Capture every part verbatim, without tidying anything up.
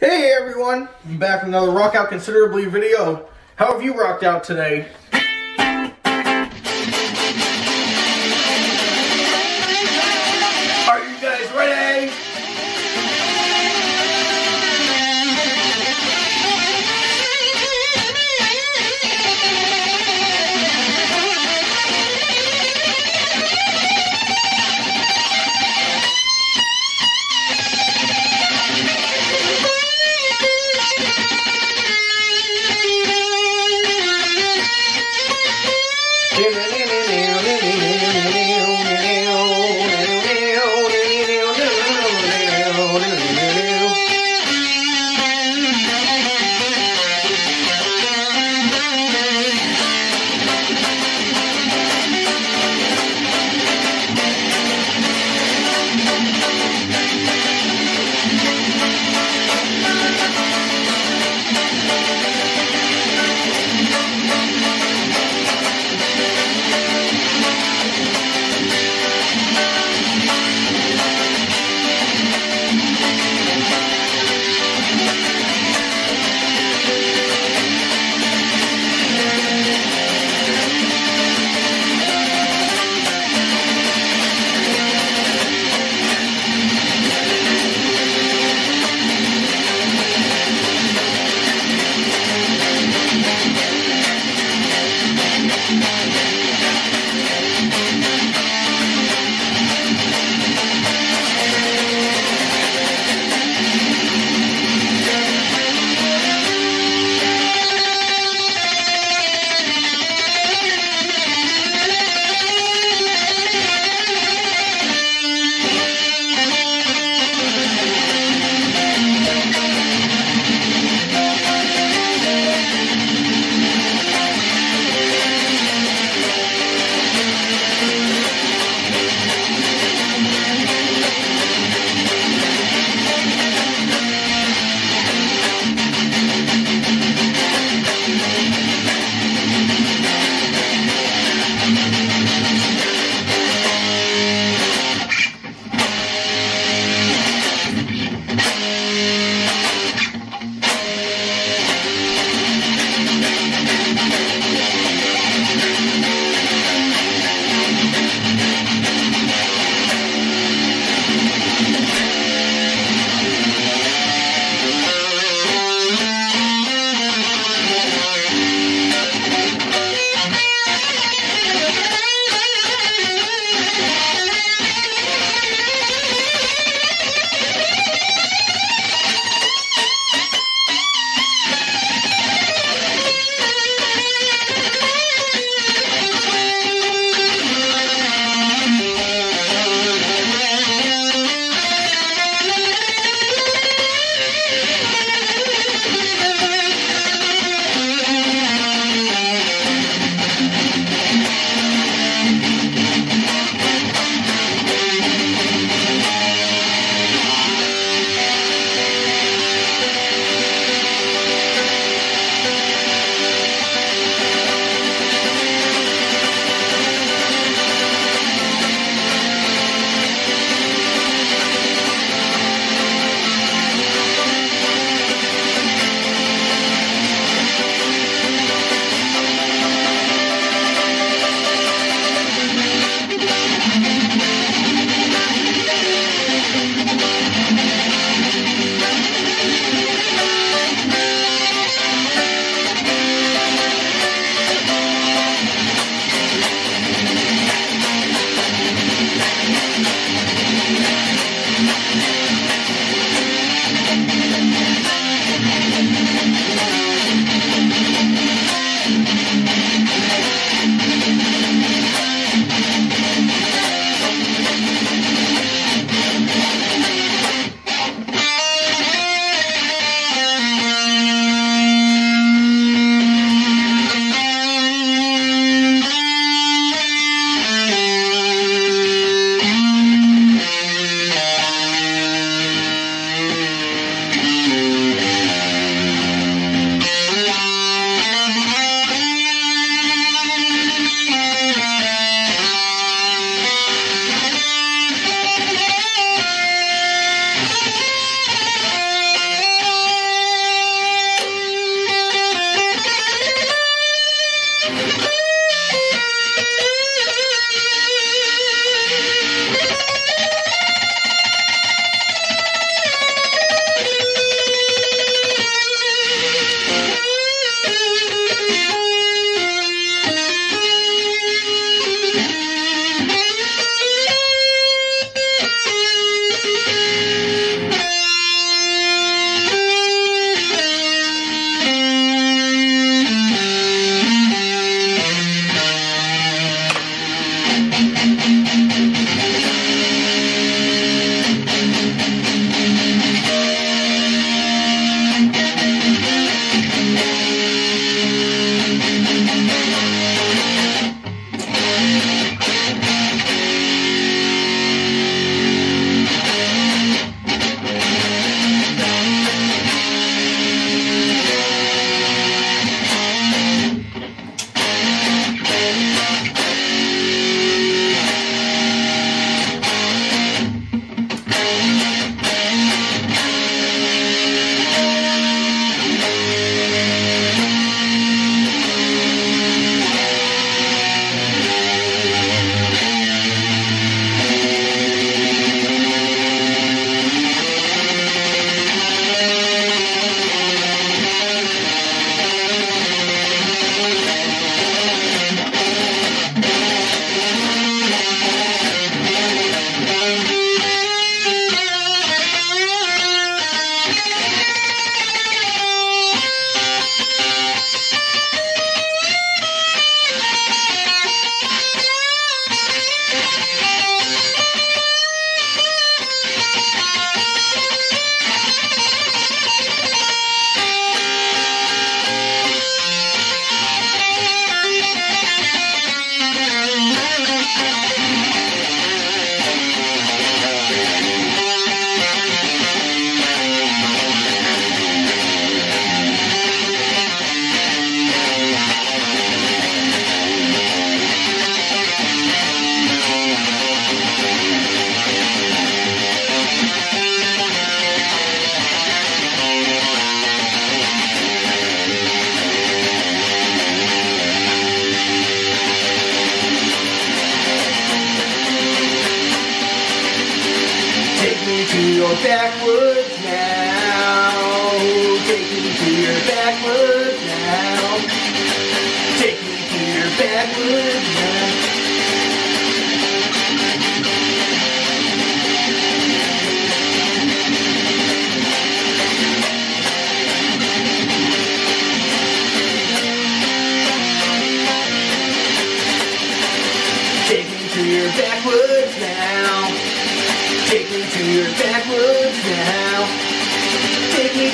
Hey everyone, I'm back with another Rock Out Considerably video. How have you rocked out today? Are you guys ready?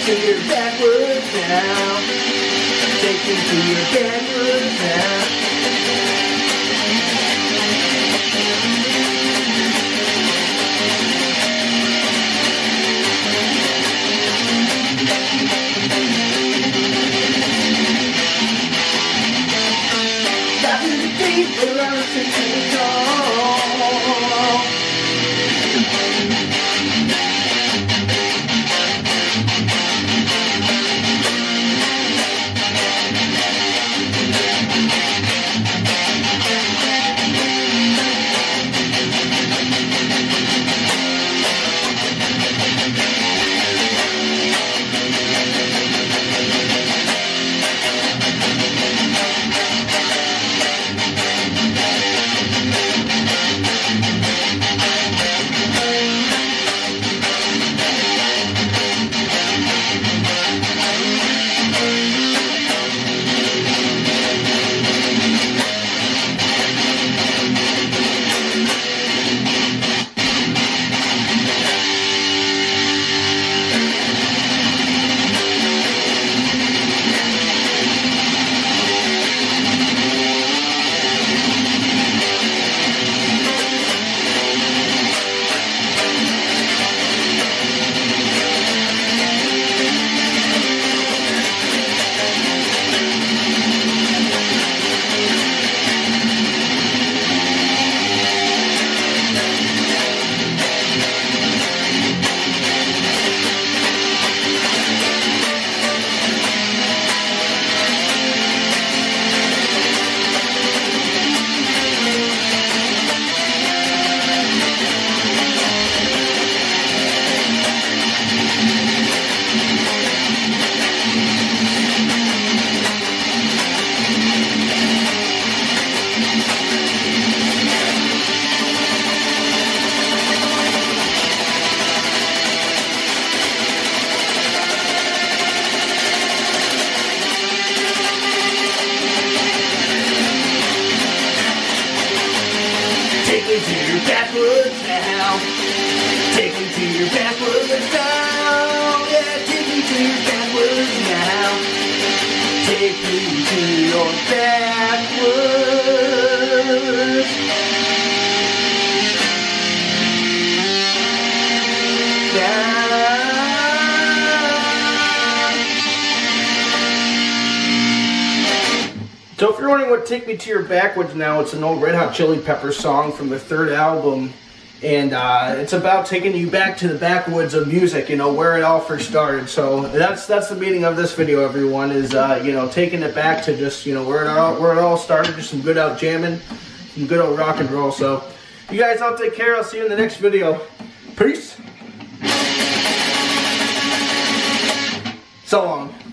to your backwards now. Take me to your backwards now. That was the day for us to take off. Take me to your backwoods now. Take me to your backwoods now. Yeah, take me to your backwoods now. Take me to your backwoods now. So if you're wondering what Take Me To Your Backwoods Now, it's an old Red Hot Chili Peppers song from their third album, and uh, it's about taking you back to the backwoods of music, you know, where it all first started. So that's that's the meaning of this video, everyone, is, uh, you know, taking it back to just, you know, where it all, where it all started, just some good out jamming, some good old rock and roll. So you guys all take care. I'll see you in the next video. Peace. So long.